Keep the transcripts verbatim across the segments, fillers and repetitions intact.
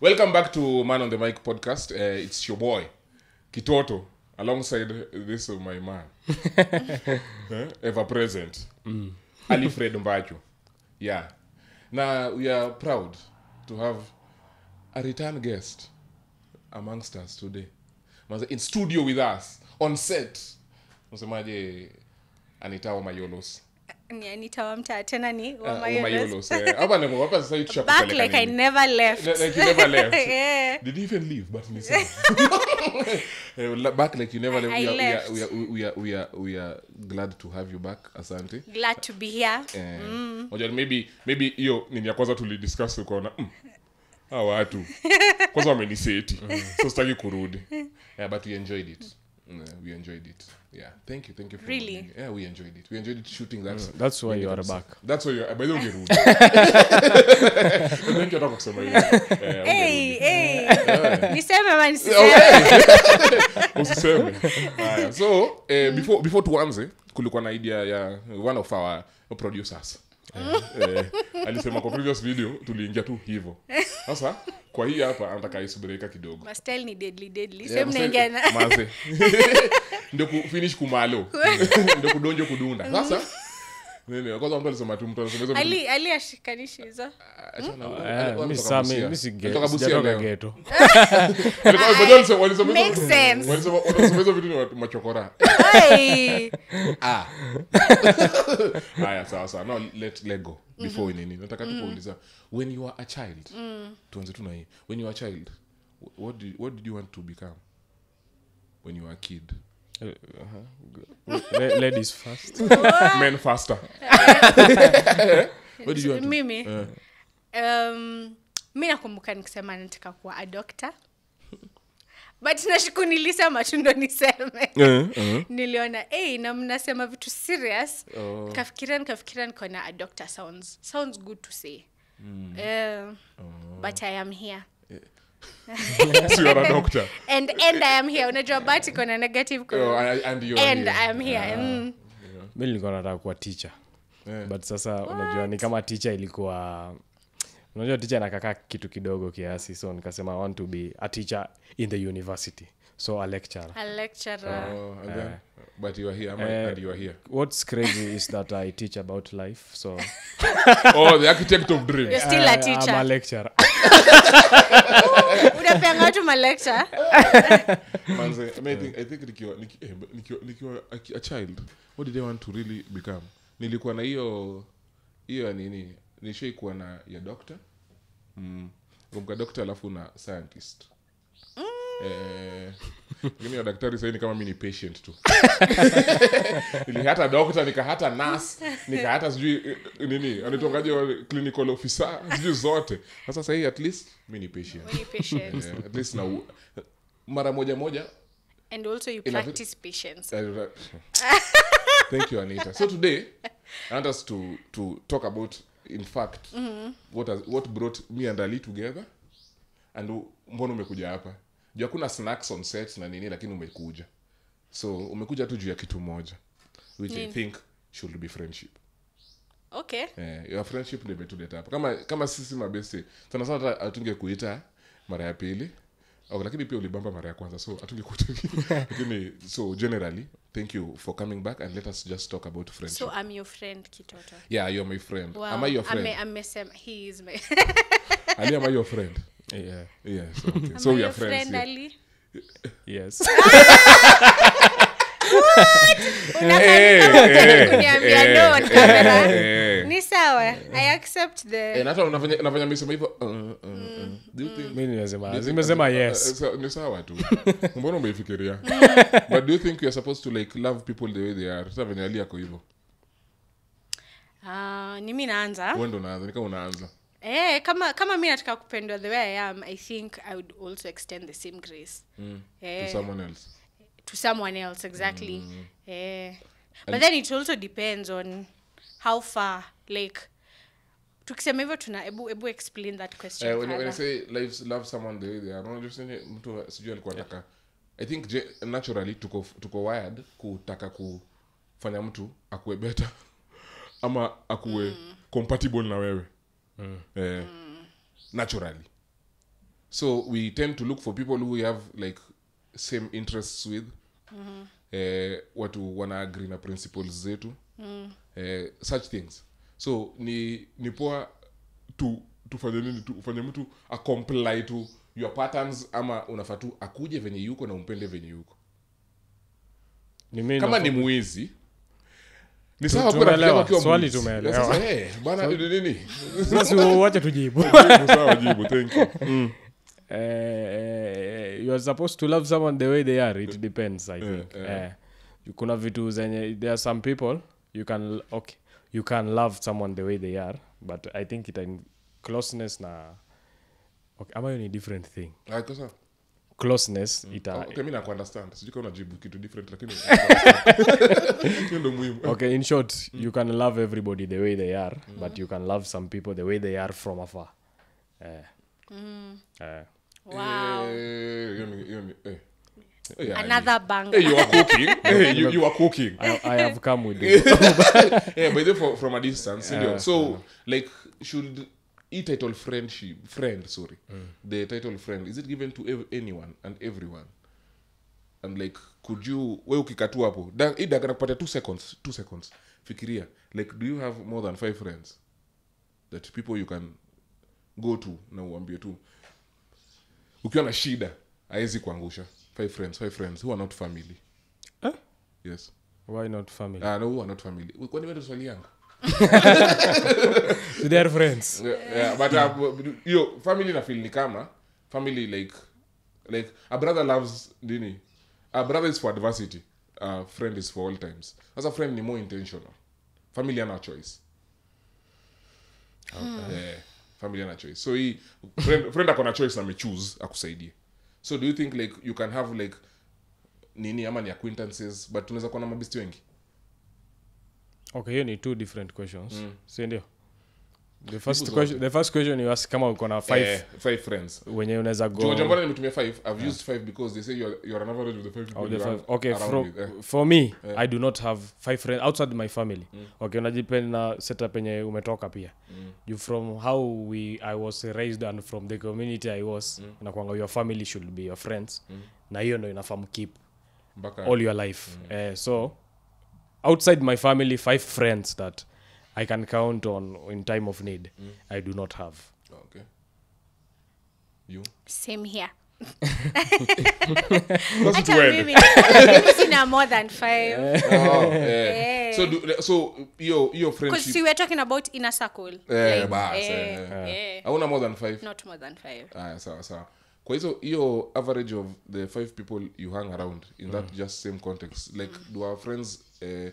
Welcome back to Man on the Mic podcast. Uh, it's your boy, Kitoto, alongside this of my man, huh? ever present, mm. Alifred Mbacho. Yeah. Now, we are proud to have a return guest amongst us today. In studio with us, on set. Maje Anita Mayolos. Nitawamta tena ni wa Mayolos. Back like I never left. Like you never left. Yeah. Did you even leave? But back like you never I, left. I we, are, we, are, we, are, we, are, we are glad to have you back, asante. Glad to be here. Um, mm. Maybe maybe yo niliakwaza tulidiscuss ukona. Mm. Ah watu. Kwanza wameniseti. So sitaki kurudi. Yeah, but we enjoyed it. No, we enjoyed it. Yeah, thank you, thank you. For really? Coming. Yeah, we enjoyed it. We enjoyed it shooting that. Mm, that's why you are back. That's why you are. By the way, you're rude. Thank you, talk somebody. Hey, hey. Ni sema man si sema. Okay. So uh, before before tuanze, kulikuwa na idea ya one of our producers. Alisema kwa previous video tuliingia tu hivyo. Sasa kwa hii hapa anataka isubireka kidogo. Mastel ni deadly deadly. Sema naingia na. Maze. Ndio kufinish kumalo. Ndio kudonjo kudunda. Sasa nene kwa sababu mtu alisema tu mtu anasema Ali Ali ashikanisha hizo. Acha na. Mimi sami mimi singe. Kutoka Busia na ghetto. Alikuwa badala walisema walisema walisema vitu ni machokora. Hey. Ah. Haya sawa sawa. No, let let go. Before nini nataka tukuuliza when you are a child mm. tuanze tu na hii when you are a child what do you, what did you want to become when you were a kid? Uh, uh-huh. Ladies first. Men faster. What did you want to? Mimi uh. um mimi nakumbuka nikisema nataka kuwa a doctor. But nashukuru nilisema tu ndo niseme. Uh, uh. Niliona eh na mnasema vitu serious. Oh. Kafikiria nikafikiria niko na a doctor sounds. Sounds good to say. Mm. Uh, oh. But I am here. Yeah. So you're a doctor. And and I am here. Unajua but iko na negative kwa. Oh, and, and you are. And here. I am here. Mimi nilikuwa nataka kuwa teacher. Yeah. But sasa unajua ni kama teacher ilikuwa unajua teacher anakakaa kitu kidogo kiasi so nikasema I want to be a teacher in the university so a lecturer a lecturer oh, and then, uh, but you are here uh, and you are here what's crazy is that I teach about life so oh the architect of dreams you're still a teacher. I'm a lecturer. Unapanga tu ma lecture manze I think I think nikiwa nikiwa nikiwa a child what did I want to really become nilikuwa na hiyo hiyo nini nishai kuwa na ya doctor mm. kumbuka doctor alafu na scientist mm. eh mimi ya daktari sasa ni kama mimi ni patient tu nilihata doctor nikahata nurse nikahata sijui nini anatongaje clinical officer sijui zote sasa sasa hii at least mimi ni patient mimi patient eh, at least na mara moja moja and also you practice patience. Thank you Anita. So today I want us to to talk about in fact mm-hmm. what has, what brought me and Ali together and mbona umekuja hapa juu hakuna snacks on set na nini lakini umekuja so umekuja tu juu ya kitu moja which mm. I think should be friendship okay eh your friendship ndio imetuleta hapa kama kama sisi mabeste sana sana atungekuita mara ya pili au lakini pia ulibamba mara ya kwanza so atungekuita lakini so generally thank you for coming back and let us just talk about friendship. So I'm your friend Kitoto. Yeah, you're my friend. Wow. Am I your friend? I'm a, I'm a, he is my Ali, am I your friend? Yeah. Yeah, so okay. Am so I we your are friends. Friend, yeah. Ali? Yes. What? Unafanya kuniambia no on camera. Ni sawa. I accept the na hata unafanya unafanya misemo hivyo. Do you think mimi nasema nimesema yes. Ni sawa tu. Mbona umefikiria? But do you think you are supposed to like love people the way they are? Sasa venye hali yako hivyo. Ah, ni mimi naanza. Wewe ndo unaanza, ni kama unaanza. Eh kama kama mimi nataka kupendwa the way I am, I think I would also extend the same grace. Mm. Eh. To someone else. To someone else exactly mm. yeah but and then it also depends on how far like tukisema hivyo tuna ebu ebu explain that question uh, when, when I say lives love someone the way they are not just mtu sijui alikuwa nataka I think naturally tuko tuko wired kutaka kufanya mtu akuwe better ama akuwe mm. compatible na wewe mm. eh yeah. mm. naturally So we tend to look for people who we have like same interests with, mm-hmm. uh, watu wana agree na principles zetu, mm. uh, such things. So ni ni poa tu tufanye nini tu ufanye mtu acomply to your patterns ama unafatu akuje venye yuko na umpende venye yuko. Ni kama ni mwizi. Ni sawa kwa kama kwa swali tumeelewa. Eh bana nini? Sasa wacha tujibu. Sawa jibu, thank you. Eh you are supposed to love someone the way they are. It depends, I think. Eh kuna vitu zenye there are some people you can okay you can love someone the way they are, but I think it in closeness na okay ama ni different thing. Ah kosa. Closeness mm. ita okay mimi na understand sije kuna jibu kitu different lakini okay in short mm. you can love everybody the way they are, mm. but you can love some people the way they are from afar. Eh mm. eh wow eh, yoni, eh. Yeah, another bang. Hey, you are cooking. Hey, you, you are cooking. I, I have come with you. Yeah, but for, from a distance. Yeah. So, yeah. Like, should e title friendship friend? Sorry, mm. the title friend, is it given to ev- anyone and everyone? And like, could you? Wewe ukikatua hapo, ida kana kupata two seconds. Two seconds. Fikiria. Like, do you have more than five friends that people you can go to na uambie tu? Ukiwa na shida, haiwezi kuangusha. Five friends, five friends who are not family. Huh? Yes. Why not family? Ah, no, who are not family. Kwani wewe swali yangu? So they are friends. Yeah, yeah, but uh, yo, family na feel ni kama family like like a brother loves dini. A brother is for adversity. A friend is for all times. As a friend ni more intentional. Family ana choice. Hmm. Yeah, family ana choice. So he friend friend akona choice na me choose akusaidie. So do you think like you can have like nini ama ni acquaintances but tunaweza kuwa na mabisti wengi? Okay, here ni two different questions. Mm. So ndio. The first People's question the first question you ask kama uko na five eh, five friends. Wenye unaweza go. Jojo mbona nimetumia five? I've yeah. used five because they say you're you're an average of the five. Oh, the five. Okay, from, eh. for me eh. I do not have five friends outside my family. Mm. Okay, unajipenda na setup yenye umetoka pia. Mm. You from how we I was raised and from the community I was mm. na kwanga your family should be your friends. Mm. Na hiyo ndio inafam keep Baka. all your life. Mm. Eh so outside my family five friends that I can count on in time of need. Mm. I do not have. Okay. You? Same here. Actually, we are more than five. Oh, yeah. Yeah. So, do, so your your friendship. Because we were talking about inner circle. Yeah, like, bah, yeah, yeah. yeah. I want more than five. Not more than five. Ah, sawa sawa. Kwa hizo your average of the five people you hang around in mm. that just same context. Like, mm. do our friends, uh,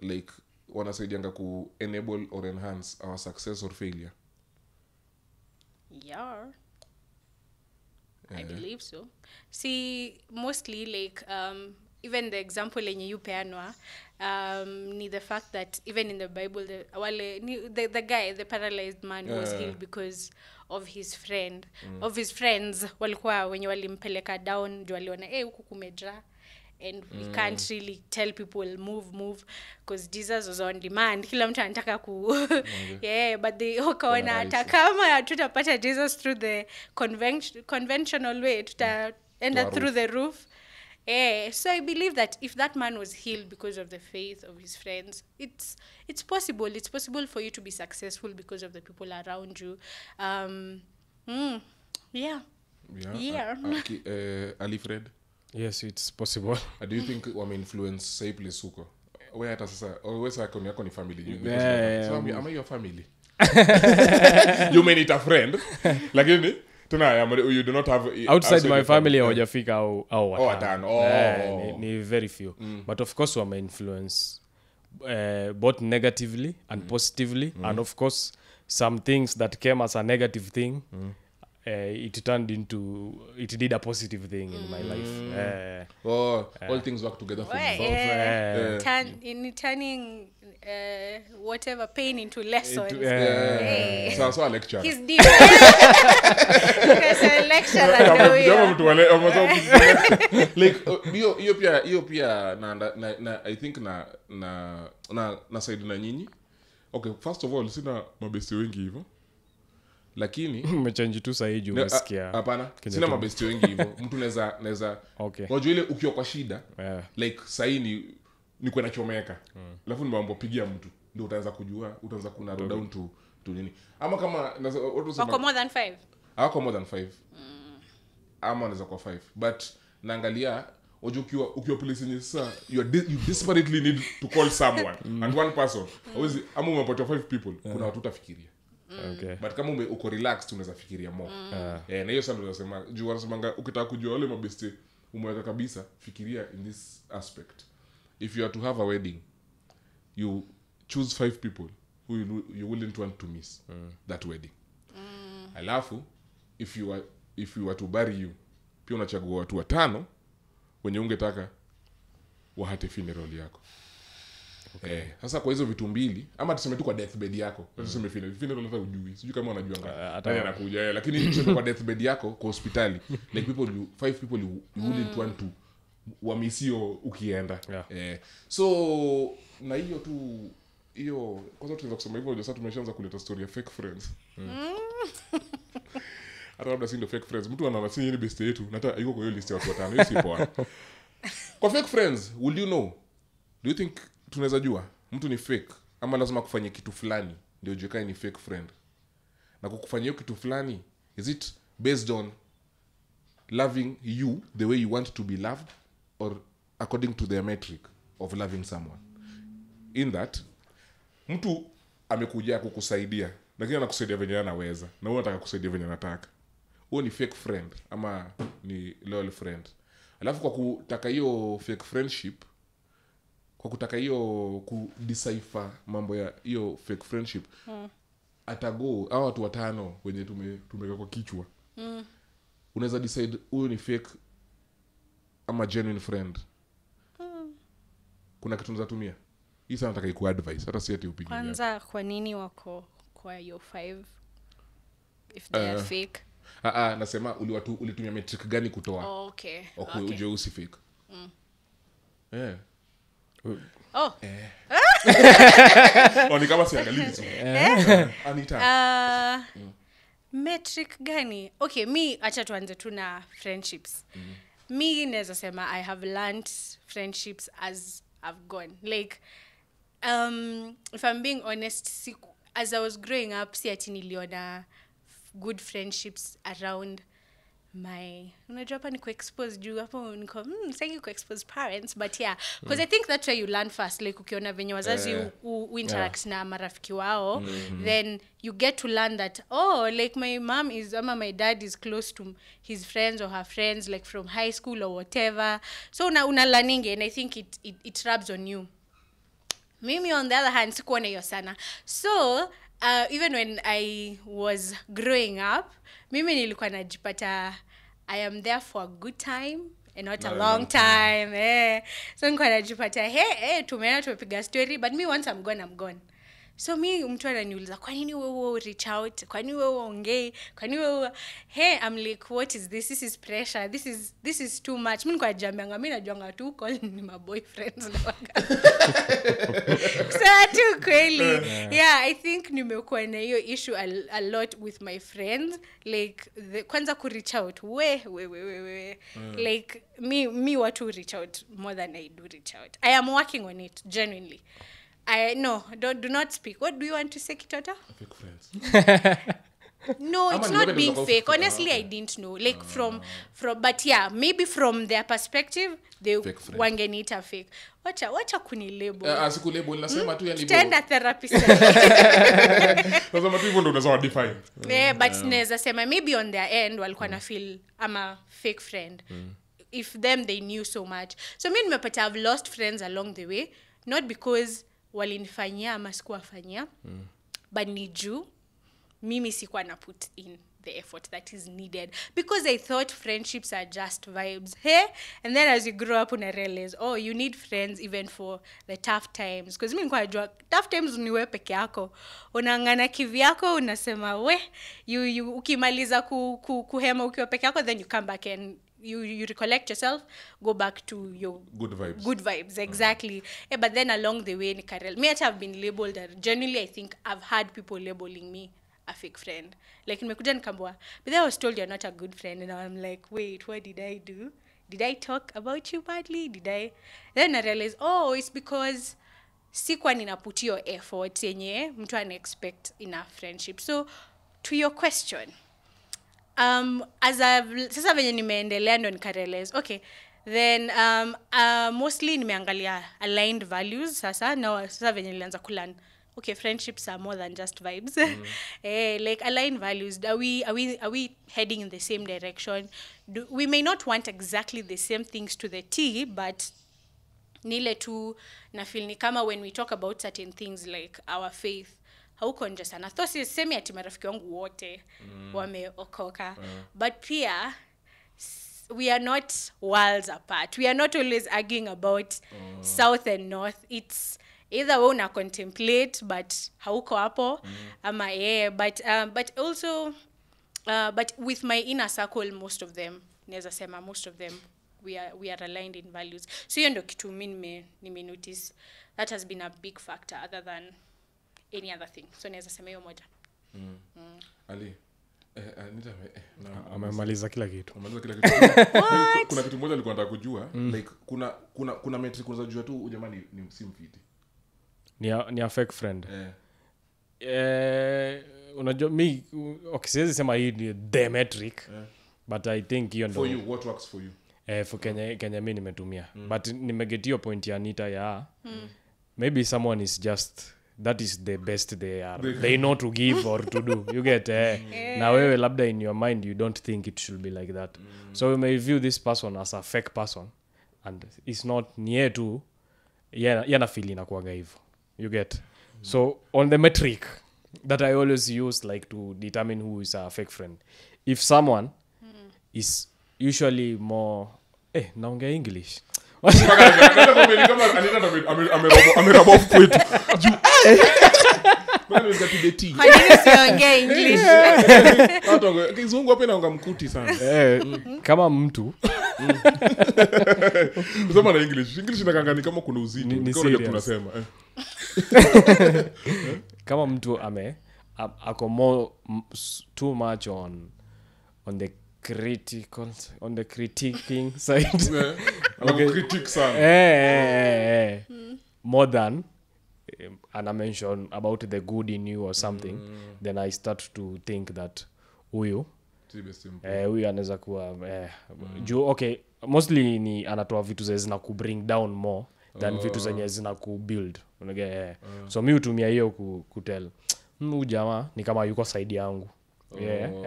like. Wanasaidianga ku enable or enhance our success or failure. Yeah. yeah. I believe so. See, mostly like um even the example in you peanwa um ni the fact that even in the Bible the wale the, the guy the paralyzed man yeah. was healed because of his friend mm. of his friends walikuwa wenye walimpeleka down juu aliona eh huku kumejaa. And we mm. can't really tell people move, move, because Jesus was on demand. Kila mtu anataka ku, yeah. But they wakaona atakama tutapata Jesus through the convention, conventional way, tuta end up through the roof. Yeah. So I believe that if that man was healed because of the faith of his friends, it's it's possible. It's possible for you to be successful because of the people around you. Um, mm, yeah. Yeah. yeah. A, a, uh, Alifred. Yes, it's possible. Uh, do you think wame influence say place huko? Wewe hata sasa always yako ni yako ni family you. Yeah, so am I your family? You may need a friend. Lakini tuna you do not have outside my family hawajafika au au watano. Oh, watano. Oh. Yeah, ni, ni very few. Mm. But of course wame influence uh, both negatively and mm. positively mm. and of course some things that came as a negative thing. Mm. Uh, it turned into it did a positive thing mm. in my life. Uh, oh, uh, all things work together for well, me. Yeah. Uh, Turn, in turning uh, whatever pain into lessons. Into, uh, yeah. Yeah. So, so a lecture. He's deep. Because a lecturer. Like you, you pia, you pia na na na. I think na na na na side na nyinyi. Okay, first of all, sina mabeste wengi hivyo. Lakini umechange tu sasa hivi umesikia. Hapana. Sina mabesti wengi hivyo. Mtu naweza naweza okay. Unajua ile ukiwa kwa shida, yeah. Like sasa ni niko nachomeka. Mm. Alafu nimwambopigia mtu. Ndio utaanza kujua, utaanza kuna roll down to to nini. Ama kama watu sema more than five. Hawako more than five. Mm. Ama naweza kwa five. But naangalia ukiwa ukiwa police ni sasa you desperately need to call someone mm. and one person. Always mm. ama umepotea five people. Yeah. Kuna watu utafikiria. Okay. But kama ume uko relaxed unaweza fikiria more. Mm. Eh, na hiyo sana tunasema juu wanasema ukitaka kujua wale mabeste umeweka kabisa fikiria in this aspect. If you are to have a wedding you choose five people who you, you wouldn't want to miss mm. that wedding. Mm. Alafu if you are if you were to bury you pia unachagua watu watano wenye ungetaka wahate funeral yako. Okay. Eh, sasa kwa hizo vitu mbili ama tuseme tu kwa deathbed yako. Mm. Tuseme funeral, funeral unafaa ujui. Sijui kama unajua ngapi. Hata uh, anakuja yeye lakini tuseme kwa deathbed yako kwa hospitali. Like people you five people you, you wouldn't want to wamisio ukienda. Yeah. Eh, so na hiyo tu hiyo kwanza tunaweza kusema hivyo ndio sasa tumeshaanza kuleta story ya fake friends. Mm. Arabda sio fake friends. Mtu anaona sisi ni best yetu. Nata yuko kwa hiyo list ya watu watano hiyo si poa. Kwa fake friends, will you know? Do you think tunaweza jua mtu ni fake ama lazima kufanya kitu fulani ndio ujue kama ni fake friend? Na kukufanyia kitu fulani is it based on loving you the way you want to be loved or according to their metric of loving someone? In that mtu amekuja kukusaidia lakini anakusaidia venye anaweza na wewe unataka kusaidia venye unataka. Wewe ni fake friend ama ni loyal friend? Alafu kwa kutaka hiyo fake friendship kwa kutaka hiyo kudecipher mambo ya hiyo fake friendship mm. atago hao watu watano wenye tume tumeka kwa kichwa mm. unaweza decide huyu ni fake ama genuine friend mm. kuna kitu unazatumia hii sana nataka iku advice hata si ati upige kwanza kwa nini wako kwa hiyo five if they uh, are fake ah ah nasema uliwatu ulitumia metric gani kutoa oh, okay okay uje usi fake mm. eh yeah. Oh. Eh. Oni kama siangalia tu. Anita. Ah. Uh, mm. Metric gani? Okay, mi acha tuanze tu na friendships. Mm. Mi naweza sema I have learned friendships as I've gone. Like um if I'm being honest, as I was growing up, si ati niliona good friendships around my unajua hapa ni ku expose juu hapo niko mm, saying ku expose parents but yeah because mm. I think that's where you learn first like ukiona venye wazazi uh, u, u interact yeah. na marafiki wao mm-hmm. then you get to learn that oh like my mom is ama my dad is close to his friends or her friends like from high school or whatever so una, una learning and I think it it, it rubs on you. Mimi on the other hand sikuona hiyo sana so Uh, even when I was growing up, mimi nilikuwa najipata I am there for a good time and not a long time. Eh. So nilikuwa najipata hey, hey tumeona tumepiga story but me once I'm gone I'm gone. So mimi mtu ananiuliza kwa nini wewe reach out? Kwa nini wewe ongee? Kwa nini wewe hey I'm like what is this? This is pressure. This is this is too much. Mimi nilikuwa jambianga mimi najuanga tu call ni my boyfriends na wanga. So too crazy. Yeah, I think nimekuwa na hiyo issue a, a lot with my friends like the, kwanza ku reach out. We we we we. we. Mm. Like me me want to reach out more than I do reach out. I am working on it genuinely. I no, don't do not speak. What do you want to say, Kitoto? Fake friends. No, it's not being fake. Honestly, I didn't know. Like uh, from from but yeah, maybe from their perspective, they wangenita fake. Wacha wacha kunilabel. Ah, si kulabel nasema tu yani bo. Tenda therapist. Lazima tu hivyo ndo unasema define. Eh, but naweza sema maybe on their end walikuwa na feel I'm a fake friend. Mm. If them they knew so much. So me nimepata I've lost friends along the way, not because walinifanyia ama sikuwafanyia mm. but ni juu mimi sikuwa na put in the effort that is needed because I thought friendships are just vibes hey and then as you grow up una realize oh you need friends even for the tough times because mimi nilikuwa najua tough times ni wewe peke yako unaangana kivyako unasema we you, you ukimaliza ku, ku, kuhema ukiwa peke yako then you come back and you you recollect yourself go back to your good vibes good vibes exactly mm. yeah, but then along the way nikarel me I have been labeled generally I think I've had people labeling me a a fake friend. Like, nimekuja nikaambiwa, but I was told you're not a good friend. And I'm like, wait, what did I do? Did I talk about you badly? Did I? Then I realized, oh, it's because sikuwa ninaput your effort yenye mtu ana expect in a friendship. So, to your question, um, as I've, sasa venye nimeendelea ndo nika realize, okay, then um, uh, mostly nimeangalia aligned values. Sasa now sasa venye nilianza kulan, okay, friendships are more than just vibes. Mm-hmm. eh, like aligned values. Are we are we are we heading in the same direction? Do, we may not want exactly the same things to the T, but nile tu na feel ni kama when we talk about certain things like our faith, hauko nje sana. Though sisemi ati marafiki wangu wote mm. wameokoka, mm. but pia we are not worlds apart. We are not always arguing about mm. south and north. It's either we una contemplate, but hauko hapo, mm. ama yeah. But um, but also, uh, but with my inner circle, most of them, neza sema, most of them, we are we are aligned in values. So hiyo ndio kitu mimi nime notice that has been a big factor other than any other thing. So naweza sema hiyo moja. Mm. Mm. Ali eh, Anita eh, na amemaliza kila kitu. Amemaliza kila kitu. Kuna kitu moja nilikuwa nataka kujua, mm. like kuna kuna kuna metric unazojua tu jamani ni simfiti. Ni a, ni a fake friend. Eh. Eh unajua mimi okisezi sema hii ni the metric. Yeah. But I think you know for you what works for you. Eh, for Kenya, Kenya mimi nimetumia. Mm. But nimegeti your point ya Anita ya. Mm. Maybe someone is just that is the best they are. They, they know to give or to do. You get eh. Yeah. Na wewe labda in your mind you don't think it should be like that. Mm. So we may view this person as a fake person and it's not near to yeah yana feel inakuwa hivyo. You get. Mm. So on the metric that I always use like to determine who is a fake friend. If someone mm. is usually more eh naongea English kama mtu unasema na English English inakangani kama kuna uzini ndio tunasema kama mtu ame ako more too much on on the critical on the critiquing side yeah. Okay. Critics eh, eh, eh. Mm. More than um, and I mention about the good in you or something mm. then I start to think that huyu eh huyu anaweza kuwa eh mm. juu okay mostly ni anatoa vitu zenye zina ku bring down more than oh. vitu zenye zina ku build unaona eh mm. so mimi hutumia hiyo ku, ku tell huyu jamaa ni kama yuko side yangu yeah oh.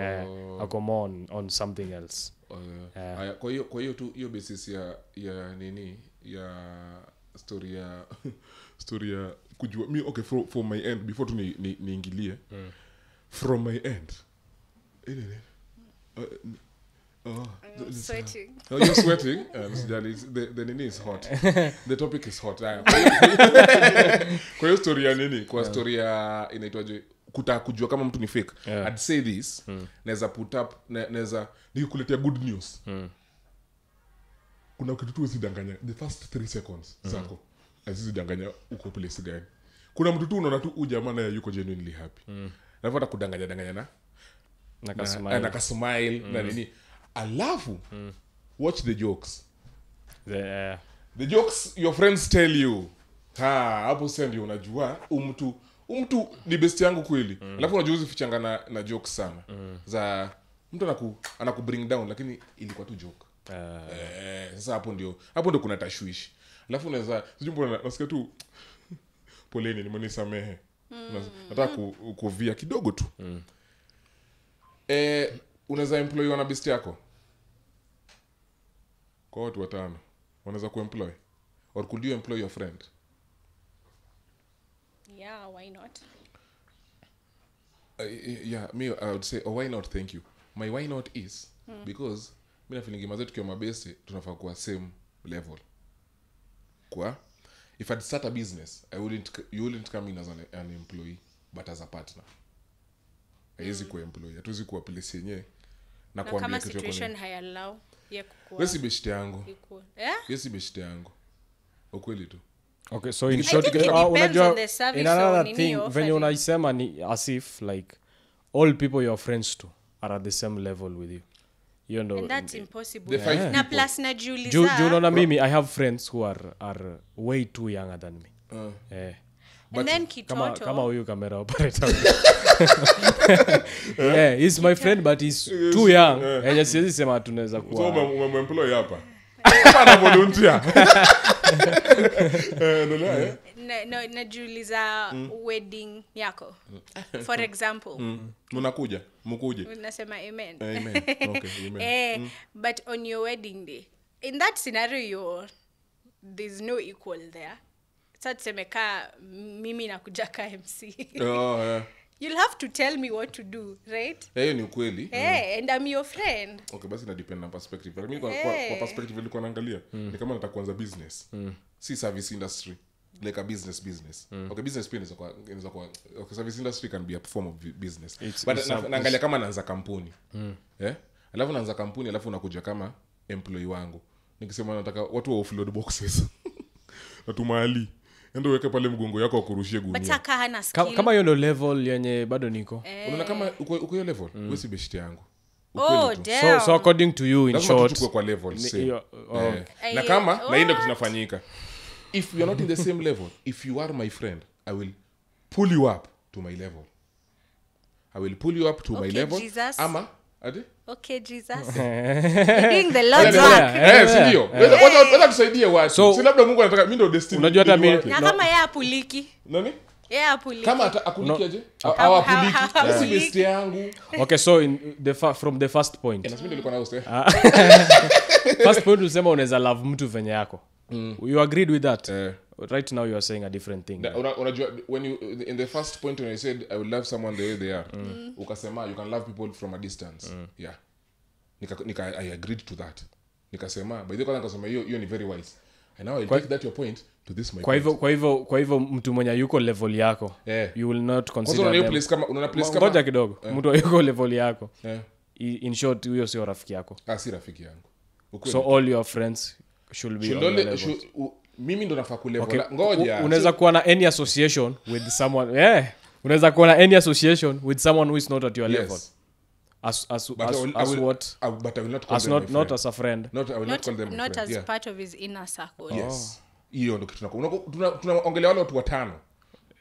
uh, I come on on something else oh, yeah. uh, kwa hiyo kwa hiyo tu hiyo basis ya ya nini ya story ya story ya kujua me okay for, for my end before tu ni niingilie ni mm. from my end eh uh, oh I'm sweating oh you're sweating um, is, the the nini is hot the topic is hot kwa hiyo story ya nini kwa story ya inaitwaje kuta kujua kama mtu ni fake yeah. I'd say this mm. naweza put up naweza nikukuletea good news mm. kuna kitu tu sidanganya the first three seconds mm. sako asidanganya uko place gani kuna mtu tu unaona tu ujamaa naye yuko genuinely happy mm. nafuata kudanganya danganya na nakasmile nakasmile mm. na nini alafu mm. watch the jokes the uh... the jokes your friends tell you ha hapo send you unajua umtu umtu ni best yangu kweli mm. alafu unajuzi fichanga na, na joke sana mm. za mtu anaku anaku bring down lakini ilikuwa tu joke uh. eh sasa hapo ndio hapo ndio kuna tashwishi alafu unaweza sijumbo nasikia tu poleni nimenisamehe mm. nataka ku, kuvia kidogo tu mm. eh unaweza employ wana best yako kwa watu watano unaweza kuemploy or could you employ your friend yeah why not uh, yeah me I would say oh why not thank you my why not is hmm. because mimi na feeling mazetu kwa mabase tunafaa kuwa same level kwa if I'd start a business I wouldn't you wouldn't come in as an, an employee but as a partner haiwezi hmm. kuwa employee hatuwezi kuwa place yenyewe na kuambia kitu yako situation hayallow ye kukua wewe si beshte yangu iko eh wewe si beshte yangu ukweli tu okay so in I short unajua in another thing when you unaisema ni as if like all people you're friends to are at the same level with you. You know, and that's impossible. Yeah. Yeah. Na plus na Julie. Do, do you know na mimi? I have friends who are are way too younger than me. Uh. Yeah. But and then Kitoto. Kama, kama huyu camera operator. Yeah, he's my friend, but he's too young. And just says sema tunaweza kuwa. So umemploy hapa. Pana volunteer. Na na najiuliza wedding yako. For example. Munakuja, mukuje. Unasema amen. Amen. Okay, amen. Eh, mm. But on your wedding day, in that scenario, there's no equal there. Satsemeka mimi nakuja ka M C. Oh, yeah. You'll have to tell me what to do, right? Hey, ni kweli. Hey, and I'm your friend. Okay, basi na depend na perspective. Mimi kwa kwa perspective nilikuwa naangalia ni kama nataka kuanza business. Si service industry. Like a business business. Mm. Okay, business pia inaweza kuwa okay, service industry can be a form of business. It's, but naangalia kama naanza kampuni. Mm. Eh? Yeah? Alafu naanza kampuni alafu nakuja kama employee wangu. Nikisema nataka watu wa offload boxes. Natumali. Ndio weka pale mgongo yako akurushie gunia. Bataka hana skill. Kama hiyo ndio level yenye bado niko. Eh. Unaona kama uko hiyo level, mm. wewe si beshte yangu. Oh, so so according to you in short. Lazima tuko kwa level same. Oh. Yeah. Na kama oh. na ndio tunafanyika. If you are not in the same level, if you are my friend, I will pull you up to my level. I will pull you up to okay, my level. Jesus. Ama, ade? Okay, Jesus. You're doing the Lord's work. Yes, ndio. Weza kusaidia watu. Si labda Mungu anataka mimi ndio destiny. Unajua hata mimi. Na kama yeye apuliki. Nani? Yeye apuliki. Kama atakulikiaje? Hawapuliki. Sisi best yangu. Okay, so in the from the first point. Yes, mimi nilikuwa na host. First point unasema unaweza love mtu venye yako. Mm. You agreed with that. Uh, right now you are saying a different thing. That, right? When you in the first point when I said I will love someone the way they are, mm. ukasema you can love people from a distance. Mm. Yeah, nika, nika, I agreed to that. Nikasema, by the way, nikasema you you are very wise. And now I take that your point to this my. Kwa hivyo kwa hivyo kwa hivyo mtu mwenye yuko level yako, yeah. you will not consider. Kwa hiyo place kama unaona place kama ngoja kidogo. Yeah. Mtu yuko level yako. Yeah. In short, huyo sio rafiki yako. Ah, si rafiki yangu. Okay. So all your friends should be should should, u, mimi ndo nafaa kulevel okay. Ngoja unaweza kuwa na any association with someone eh unaweza kuwa na any association with someone who is not at your yes. level as as but as, I will, as I will, what I, but I will not call as them not not as a friend not I will not, not call them not friend. As yeah. part of his inner circle oh. yes hiyo ndo kitu tunako tunaongelea wale watu watano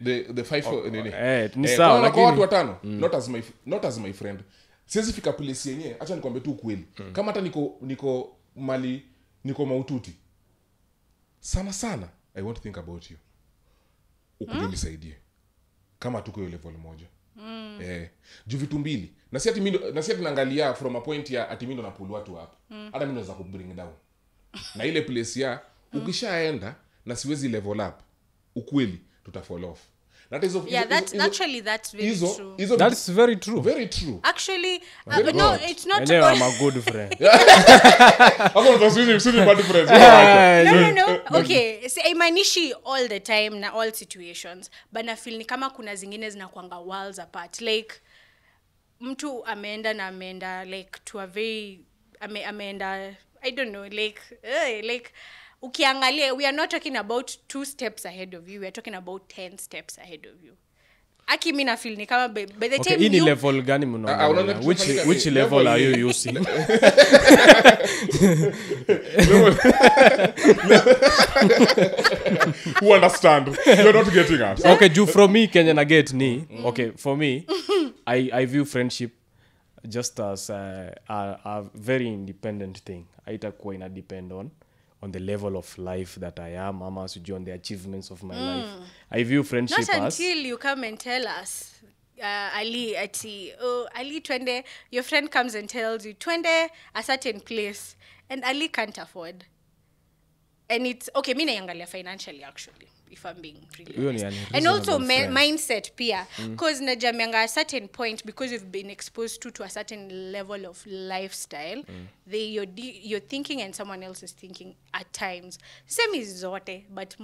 the the five oh, nini eh ni sawa lakini watu watano not as my not as my friend siwezi fika place yenyewe acha nikwambie tu kweli kama hata niko niko mali niko maututi. Sana sana, I want to think about you. Ukuje nisaidie. Mm. Kama tuko yo level moja. Mm. Eh, juvitu mbili. Na si ati mimi na si ati naangalia from a point ya ati mimi ndo napulu watu hapa. Mm. Hata mimi naweza ku bring down. Na ile place ya ukishaenda na siwezi level up. Ukweli tutafall off. That is of, yeah, that's iso, actually that's very iso, true. Iso, that's very true. Very true. Actually, uh, but no, it's not. I am a good friend. No, no, no. Okay, so I manishi all the time na all situations, but na feel ni kama kuna zingine zinakuanga walls apart. Like mtu ameenda na ameenda like to a very ame ameenda I don't know like uh, like. Ukiangalia, we are not talking about two steps ahead of you. We are talking about ten steps ahead of you. Aki mimi na feel ni kama by the time okay, you level gani mnaona? Which which level are you using? Who understand? You're not getting us. Okay, you from me Kenya na get ni. Okay, for me, I I view friendship just as a, a, a very independent thing. Haitakuwa ina depend on on the level of life that I am, ama sijui on the achievements of my mm. life. I view friendship as... Not until as, you come and tell us, uh, Ali, ati, oh, Ali, twende, your friend comes and tells you, twende a certain place, and Ali can't afford. And it's... Okay, mimi naangalia financially, actually, if I'm being really honest. And also mindset pia, because mm. najameanga a certain point, because you've been exposed to, to a certain level of lifestyle, mm. they, you're, you're thinking and someone else is thinking at times. Same is zote, but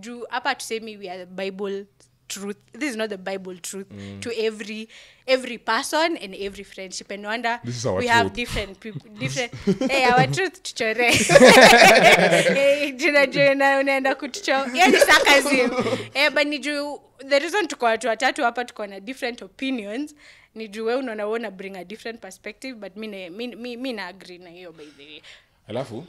juu, hapa tusemi we are Bible truth. This is not the Bible truth mm. to every every person and every friendship. And no wonder we truth. have different people. Different. Hey, our truth tuchore. Hey, jina jina unaenda kutuchora. Yani sarcasm. Hey, but niju the reason tuko watu watatu hapa tuko na different opinions. Niju wewe unaona wanna bring a different perspective, but mine mine mine agree na hiyo by the way. Alafu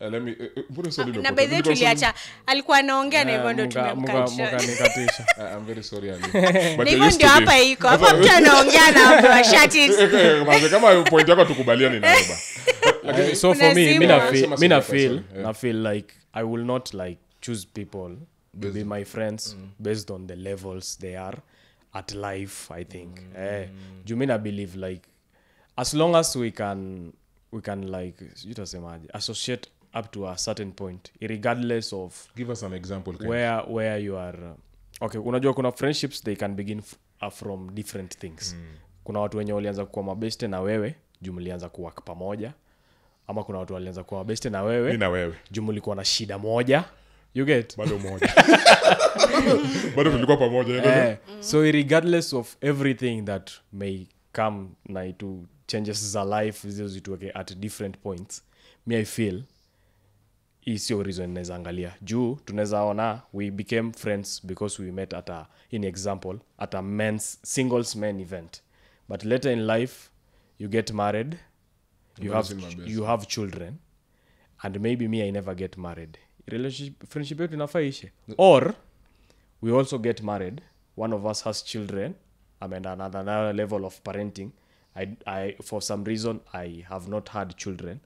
Uh, let me put uh, a na baadhi tuliacha alikuwa anaongea na hivyo ndio tumemkatisha munga nikatisha. I'm very sorry Ali, but hivyo ndio hapa iko hapa mtu anaongea na mtu shut it maana kama point yako tukubaliane nayo ba. So for me me na feel me na feel na feel like I will not like choose people to be my friends mm. based on the levels they are at life. I think mm. eh do you mean I believe like as long as we can we can like you to say associate up to a certain point, regardless of. Give us an example. Where Ken. where you are, uh, okay. Unajua kuna friendships they can begin f uh, from different things. Mm. Kuna watu wenye walianza kuwa mabeste na wewe, jumulianza kuwa pamoja, ama kuna watu walianza kuwa mabeste na wewe, mimi na wewe, jumulikuwa na shida moja, you get. Bado moja. Bado tulikuwa pamoja. Eh, mm. So regardless of everything that may come na to changes za life, those it okay at different points. Me I feel. Is your reason naweza angalia juu tunaweza ona we became friends because we met at a in example at a men's singles men event, but later in life you get married, you I'm have you have children, and maybe me I never get married. Relationship friendship yetu inafaisha, or we also get married, one of us has children, I mean another, another level of parenting, I I for some reason I have not had children.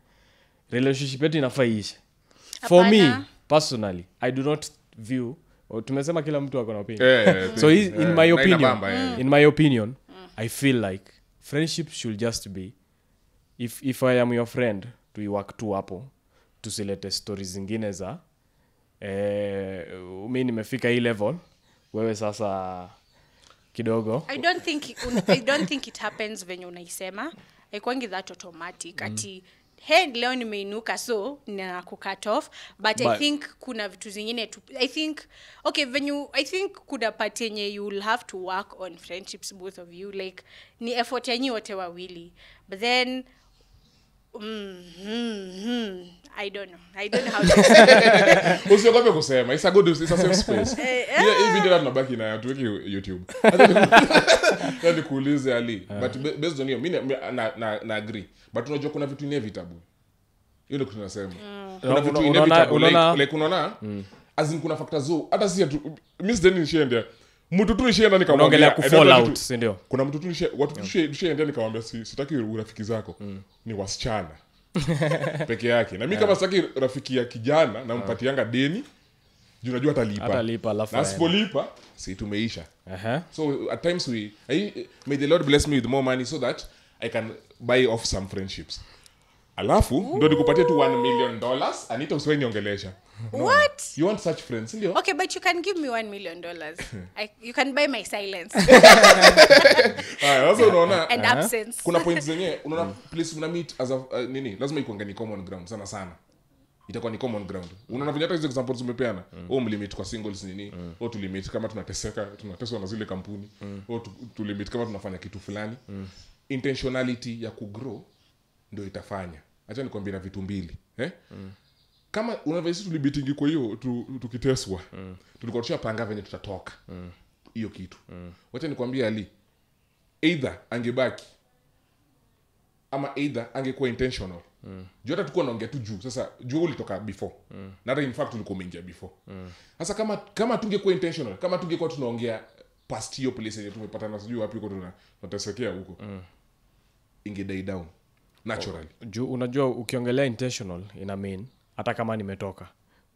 Relationship yetu inafaisha. For Apana. me personally, I do not view. Tumesema kila mtu akona opinion. So in, yeah, my opinion, bamba, yeah. in my opinion, mm. I feel like friendship should just be. If if I am your friend, to work tu hapo, to select stories zingine za. Eh, mimi nimefika hii level. Wewe sasa kidogo. I don't think I don't think it happens when you unaisema. Haikuangi that automatic. Mm. Ati head leo nimeinuka so na ku cut off, but, but I think kuna vitu zingine I think okay when you I think kuna part yenye you will have to work on friendships both of you like ni effort yenye wote wawili but then mm, mm, mm, I don't know I don't know how to usiogope kusema it's a good it's a safe space hii video tunabaki nayo tuweke YouTube ndio kuulize Ali but based on hiyo mimi na na agree but unajua kuna vitu inevitable hiyo ndio tunasema kuna vitu inevitable like unaona azin kuna factors zo hata si miss Denny shende mtu tu nishienda nikamwambia ku fall out ndio kuna mtu tu nishie watu tu shende nikamwambia sitaki rafiki zako ni wasichana peke yake na mimi kama sitaki rafiki ya kijana na mpatianga deni juu unajua atalipa atalipa alafu na sipolipa si tumeisha aha so at times we I, may the Lord bless me with more money so that I can buy off some friendships alafu ndio nikupatie tu one million dollars Anita usiwe niongelesha no. What you want such friends ndio okay but you can give me one million dollars I you can buy my silence ah also unaona and absence kuna points zenyewe unaona please una meet as a uh, nini lazima ikuangalie common ground sana sana itakuwa ni common ground. Unaona vile hata hizo examples umepeana. Mm. Au mlimit kwa singles nini? Mm. Au tu limit kama tunateseka, tunateswa na zile kampuni. Mm. Au tu, tu limit kama tunafanya kitu fulani. Mm. Intentionality ya ku grow ndio itafanya. Acha nikwambie na vitu mbili, eh? Mm. Kama unaweza tu limiting kwa hiyo tukiteswa. Mm. Tulikuwa tushapanga venye tutatoka. Hiyo mm. kitu. Mm. Acha nikwambie Ali. Either angebaki ama either angekuwa intentional. Mm. Juu hata tulikuwa naongea tu juu. Sasa juu ulitoka before. Mm. Na hata in fact ulikuwa umeingia before. Mm. Sasa kama kama tungekuwa intentional, kama tungekuwa tunaongea past hiyo place yetu tumepatana sijui wapi uko tuna tutasekea huko. Mm. Inge die down naturally. Oh. Juu unajua ukiongelea intentional ina mean hata kama nimetoka.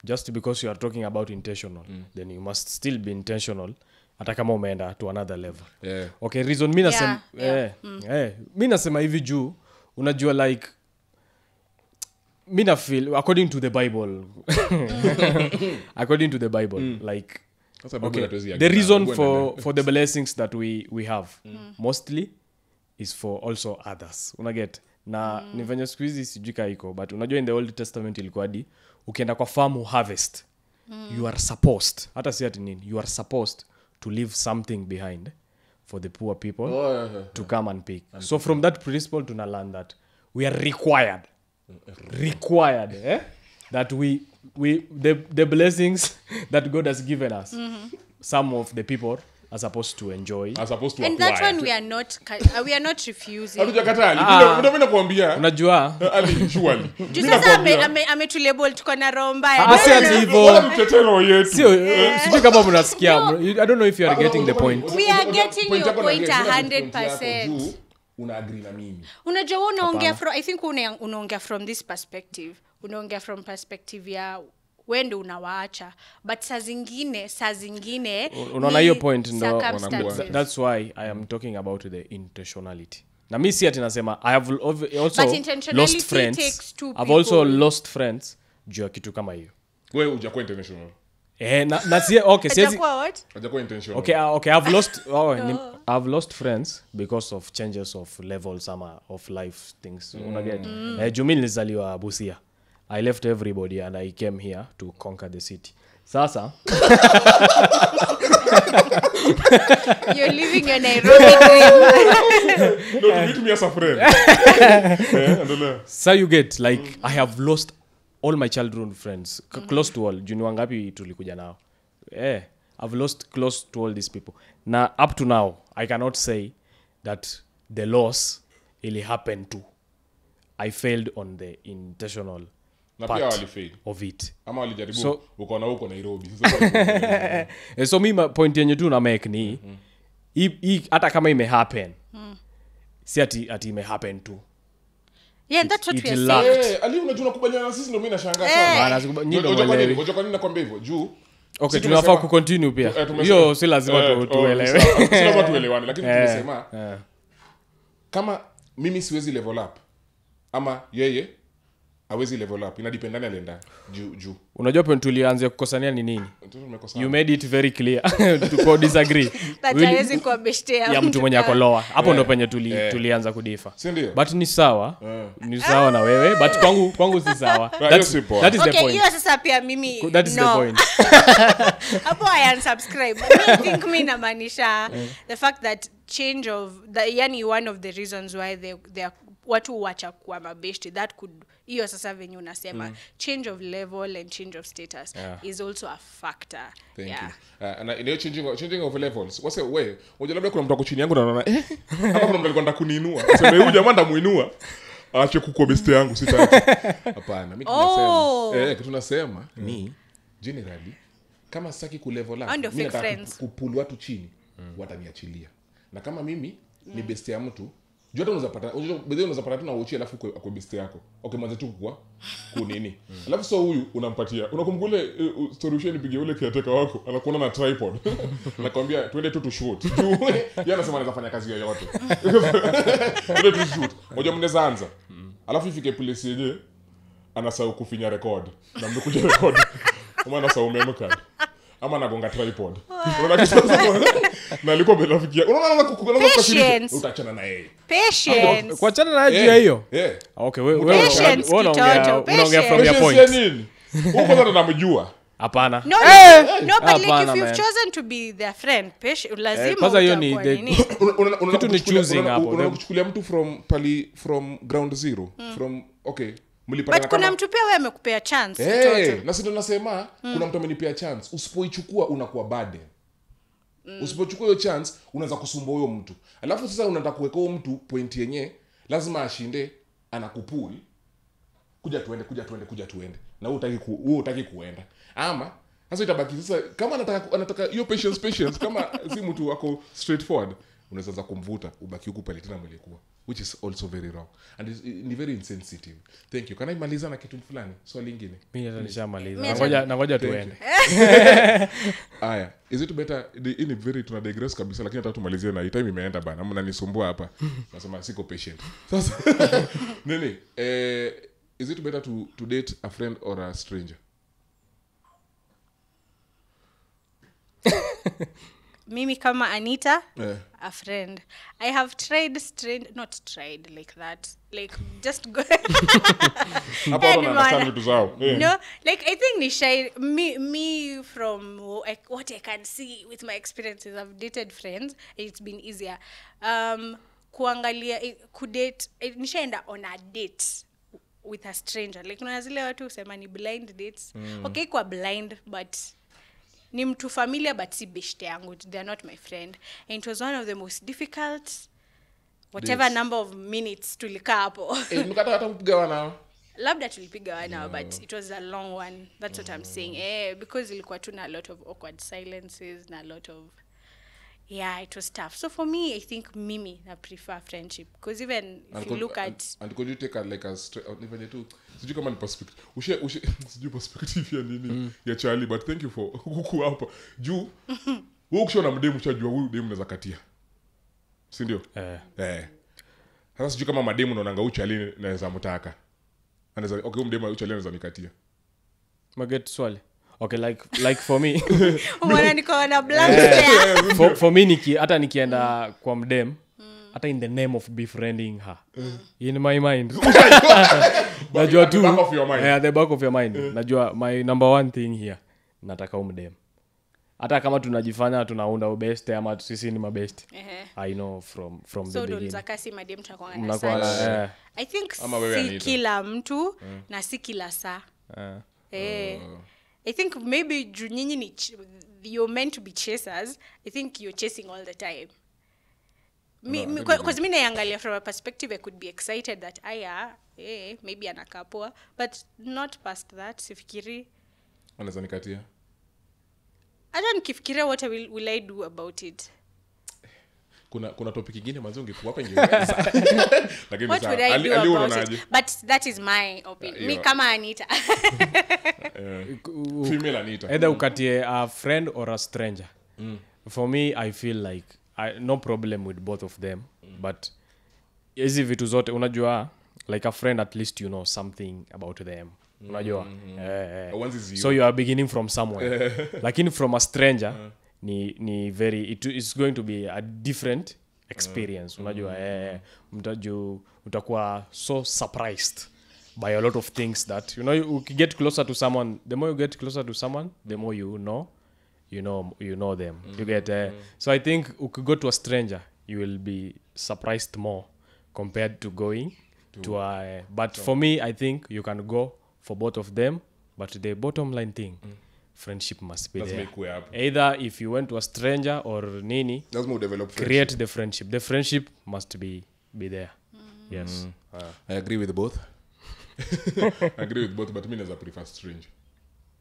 Just because you are talking about intentional, mm. then you must still be intentional hata kama umeenda to another level. Yeah. Okay, reason mimi nasema yeah, yeah. eh mm. eh mimi nasema hivi juu unajua like Mina feel according to the Bible according to the Bible mm. like okay, the reason for for the blessings that we we have mm. mostly is for also others una get na mm. ni venye squeeze sijika iko but unajua in the Old Testament ilikuwa di ukienda kwa farm harvest mm. you are supposed hata si ati nini you are supposed to leave something behind for the poor people oh, yeah, yeah, to yeah. come and pick. And so pick. From that principle, to learn that we are required, required, eh? that we we the the blessings that God has given us. Mm-hmm. Some of the people are supposed to enjoy, are supposed to and apply. That one we are not we are not refusing. Unajua? I don't know if you are getting the point. We are getting your point a hundred percent. Unajua unaongea from I think unaongea from this perspective. Unaongea from perspective ya wendo unawaacha, but sa zingine sa zingine unaona hiyo point ndo wanangua. That's why I am talking about the intentionality. Na mimi si ati nasema I have also lost friends. I've also lost friends juu ya kitu kama hiyo. Wewe hujakuwa intentional. Eh na na si okay siwezi. Hujakuwa intentional. Okay okay I've lost oh, no. I've lost friends because of changes of levels ama of life things. Mm. Unaget. Mm. Eh juu mimi nilizaliwa Busia. I left everybody and I came here to conquer the city. Sasa. You're living in Nairobi dream. No, you meet me as a friend. I don't know. So you get, like, mm. I have lost all my childhood friends. Mm. Close to all. Juni wangapi tulikuja nao. Eh, I've lost close to all these people. Now, up to now, I cannot say that the loss really happened to. I failed on the intentional part of it. So, so mi point yenye tu na make ni, hata kama ime happen, si ati ati ime happen tu. Yeah, that's what we are saying. Ali unajua nakubaliana na sisi ndio mimi nashangaa. Ngoja kwa nini nakwambia hivyo? Juu okay, tunafaa ku continue pia. Hiyo si lazima tuelewe. Si lazima tuelewane, lakini tunasema kama mimi siwezi level up ama yeye hawezi level up, inadependana lenda juu juu. Unajua point tulianza kukosania ni nini? You made it very clear to disagree. Hawezi kuambeshtea ya mtu mwenye akoloa. Hapo ndo penye tuli tulianza kudifa. But ni sawa, ni sawa na wewe, but kwangu kwangu si sawa. That's that is the point. Okay, hiyo sasa pia mimi that is the point. Hapo I unsubscribe. I think mimi namaanisha the fact that change of the yani one of the reasons why they they are watu wacha kuwa mabeshte, that could hiyo sasa venye unasema mm. change of level and change of status yeah. is also a factor. Thank yeah. you. Uh, and uh, in changing of, changing of levels. What's the way? Unajua labda kuna mtu ako chini yangu na naona eh hapa kuna mtu alikuwa ndakuinua. Sema huyu jamaa ndamuinua. Aache kukomeste yangu sitaki. Hapana, mimi tunasema eh tunasema ni generally kama sitaki ku level up mimi nataka kupulwa watu chini mm. wataniachilia. Na kama mimi mm. ni best ya mtu Jota unazapata, unajua unazapata tu na uchi alafu kwa biste yako. Okay, mwanzo tu kwa kunini. Alafu so huyu unampatia. Unakumgule uh, solution ipige ule kiateka wako, anakuona na tripod. Nakwambia twende tu to shoot. Yeye anasema anaweza fanya kazi yoyote. Twende tu shoot. Moja mnaweza anza. Alafu ifike police yeye anasahau kufinya record. Na mnakuja record. Kama anasahau memo card. Ama anagonga tripod. Unaona kitu na alikuwa belafikia. Unaona kukuona kwa siri. Utachana na yeye. Patience. Kuachana na yeye hiyo. Okay, wewe wewe unaongea from your point. Uko ndo unamjua. Hapana. No, no, but like if you've chosen to be their friend, patience lazima. Kwanza hiyo ni kitu ni choosing hapo. Unachukulia mtu from pali from ground zero, from okay. But kuna mtu pia wewe amekupea chance mtoto. Hey, na sisi tunasema mm. kuna mtu amenipea chance, usipoichukua unakuwa burden. Mm. Usipochukua hiyo chance unaweza kusumbua huyo mtu. Alafu sasa unataka kuweka huyo mtu point yenyewe, lazima ashinde, anakupuli. Kuja tuende, kuja tuende, kuja tuende. Na wewe utaki wewe utaki kuenda. Ama sasa itabaki sasa kama anataka anataka hiyo patience patience kama si mtu wako straightforward, unaweza kumvuta ubaki huko pale tena mwelekeo. Which is also very wrong and is ni very insensitive. Thank you. Can I maliza na kitu fulani swali lingine? Mimi nitamaliza. Ngoja na ngoja tuende. Aya, is it better in very tuna digress kabisa lakini nataka tumalizie na time imeenda bana. Mnanisumbua hapa. Nasema siko patient. Sasa nini? Eh is it better to to date a friend or a stranger? Mimi kama Anita, yeah. a friend. I have tried, strained, not tried like that. Like, just go. yeah. No, like, I think Nishai, me, me from like, what I can see with my experiences, I've dated friends, it's been easier. Um, kuangalia, kudate, nishaenda on a date with a stranger. Like, kuna zile watu sema ni blind dates. Mm. Okay, kwa blind, but... Ni mtu familia but si beshte yangu. They are not my friend. And it was one of the most difficult, whatever this. Number of minutes tulikaa hapo. Eh, mkata hata kupiga wana. Labda tulipiga wana, but it was a long one. That's what I'm saying. Eh, because ilikuwa tuna a lot of awkward silences and a lot of... Yeah, it was tough. So for me, I think Mimi, I prefer friendship. Because even if and you could, look at... And, and could you take a, like a straight... Even you too... Did you come on perspective? Ushe, ushe... Did you perspective here, Nini? Yeah, Charlie, but thank you for... Kuku hapa. Juu... Wukisho na mdemu cha jua, huyu demu naza katia. Sindio? Eh. Eh. Hasa siju kama mademu na unanga uchali naza mutaka. Aneza... Okay, mdemu uchali naza mikatia. Maget swali. Okay, like like for me. for, for me, niki, ata nikienda mm. kwa mdem, ata in the name of befriending her. Mm. In my mind. Najua tu, the back of your mind. Yeah, the back of your mind. Mm. Najua, my number one thing here, nataka umdem. Ata kama tunajifanya, tunaunda ubeste, ama sisi ni mabeste. Uh-huh. I know from, from so the beginning. So, don't zakasi madem tunakuanga sana. I think si kila mtu, mm. na si kila saa. Uh. Hey. Uh. I think maybe you're meant to be chasers. I think you're chasing all the time. Because no, from a perspective, I could be excited that I eh, maybe an akapoa, but not past that. Sifikiri. Anazanikatia. I don't kifikira. What will will I do about it? Kuna kuna topic ingine mazungu kuwapa ingeweza. What would I do ali, about ali it? But that is my opinion. Me kama Anita. uh, Female Anita. Either ukatie a friend or a stranger. Mm. For me, I feel like I, no problem with both of them. Mm. But hizi vitu zote unajua, like a friend at least you know something about them. Unajua. Mm-hmm. eh, eh. You. So you are beginning from somewhere. Lakini from a stranger. Mm. Ni, ni very it is going to be a different experience. Mm. Unajua eh mtaju utakuwa so surprised by a lot of things that you know you get closer to someone. The more you get closer to someone, the more you know you know you know them. Mm. You get uh, so I think you could go to a stranger, you will be surprised more compared to going to, to a uh, but so. For me I think you can go for both of them, but the bottom line thing mm. friendship must be that's there. Make way up. Either if you went to a stranger or nini, that's more developed create friendship. The friendship. The friendship must be be there. Mm. Yes. Mm. Ah. I agree with both. I agree with both, but me I prefer strange.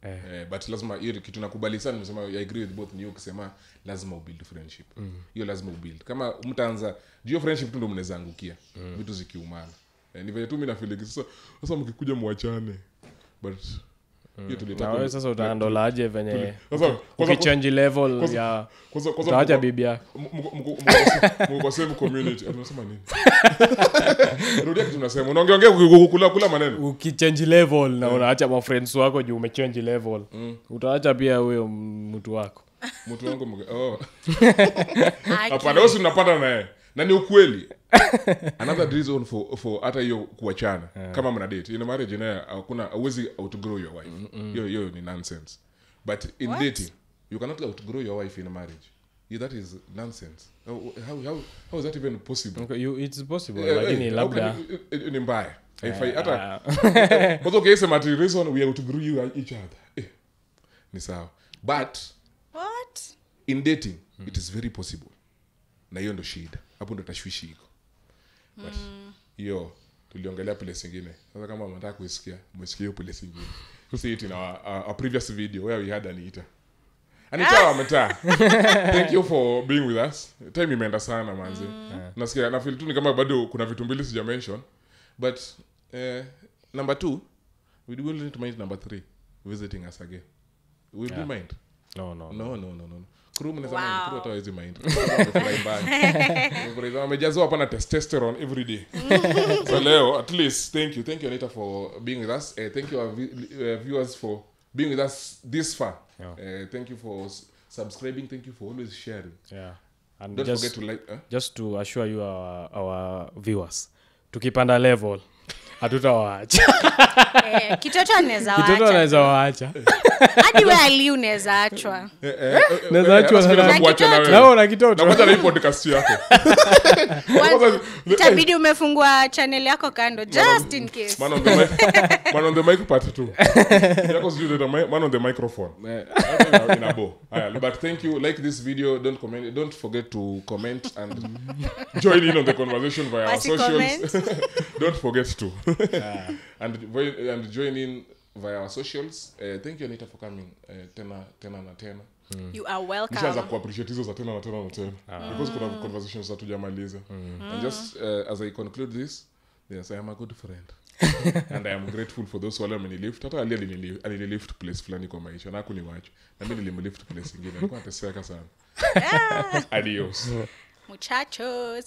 Eh. Eh, but lazima hiyo kitu nakubali sana nimesema I agree with both niyo kusema lazima ubuild friendship. Hiyo mm. lazima ubuild. Kama mtaanza hiyo friendship tu ndio mnaweza angukia. Mm. Vitu zikiumana. Eh, ni vile tu mimi na feeling sasa sasa mkikuja muachane. But nawe sasa utaandola aje venye ukichange level ya utaacha bibi yako mkosemu community unasema nini rudia kitu unasema unaongea ongea kula kula maneno ukichange level na unaacha ma friends wako juu umechange level utaacha pia huyo mtu wako mtu wangu oh hapa leo tunapanda naye na ni ukweli. Another reason for for hata hiyo kuachana yeah. Kama mna date in a marriage na hakuna huwezi outgrow your wife hiyo hiyo ni nonsense but in what? Dating you cannot outgrow your wife in a marriage yeah, that is nonsense how how how is that even possible okay, you it's possible yeah, like in yeah, labda ni mbaya if I hata but okay it's a reason we have to grow you each other eh, ni sawa but what in dating mm. it is very possible na hiyo ndo shida hapo ndo tashwishi iko but hiyo tuliongelea pale singine sasa kama mnataka kuisikia msikie pale singine see it in our, our, our previous video where we had Anita Anita wa mtaa thank you for being with us time imeenda sana manzi mm. nasikia na feel tu ni kama bado kuna vitu mbili sija mention but eh, number two we will need to mind number three visiting us again we will yeah. Mind no no no no no no, no. Room na sana mtu atawezi mind. Fly back. Kwa hivyo amejazwa hapa na testosterone every day. So leo at least thank you. Thank you Anita for being with us. Uh, thank you our vi uh, viewers for being with us this far. Uh, thank you for subscribing. Thank you for always sharing. Yeah. And don't just, forget to like. Huh? Just to assure you, our, our viewers, to keep under level. Hatutawaacha. Eh, Kitoto anaweza waacha. Kitoto anaweza waacha. Hadi wewe aliu unaweza achwa. Unaweza achwa na kuacha na wewe. Naona Kitoto. Nakuacha na podcast yako. Itabidi umefungua channel yako kando just in case. Man on the mic. Man on the mic part two. Yako zile the man on the microphone. Inabo. Haya, but thank you. Like this video, don't comment, don't forget to comment and join in on the conversation via our socials. Don't forget to yeah. and and join in via our socials. Uh, thank you, Anita, for coming. Uh, tena tena na tena. Mm. You are welcome. Nishaanza kuappreciate hizo za tena na tena na tena because kuna conversations za tujamaliza. And just uh, as I conclude this, yes, I am a good friend. And I am grateful for those who allow me to lift. Hata aliyeli nilift, aliyelift place fulani kwa maisha. Na kuniwacha. Na mimi nilimlift place nyingine. Nilikuwa nateseka sana. Adios. Muchachos.